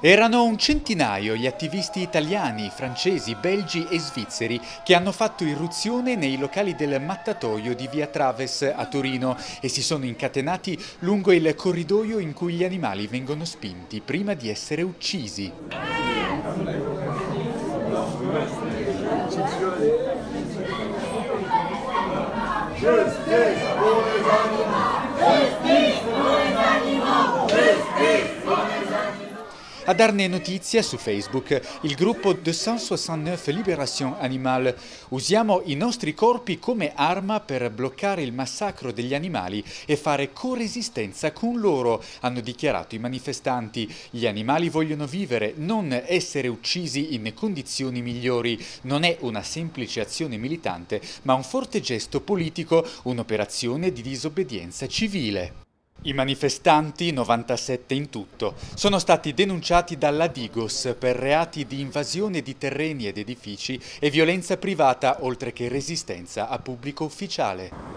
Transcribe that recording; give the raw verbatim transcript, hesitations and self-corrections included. Erano un centinaio gli attivisti italiani, francesi, belgi e svizzeri che hanno fatto irruzione nei locali del mattatoio di via Traves a Torino e si sono incatenati lungo il corridoio in cui gli animali vengono spinti prima di essere uccisi. A darne notizia su Facebook il gruppo duecentosessantanove Libération Animale. Usiamo i nostri corpi come arma per bloccare il massacro degli animali e fare coesistenza con loro, hanno dichiarato i manifestanti. Gli animali vogliono vivere, non essere uccisi in condizioni migliori. Non è una semplice azione militante, ma un forte gesto politico, un'operazione di disobbedienza civile. I manifestanti, novantasette in tutto, sono stati denunciati dalla Digos per reati di invasione di terreni ed edifici e violenza privata, oltre che resistenza a pubblico ufficiale.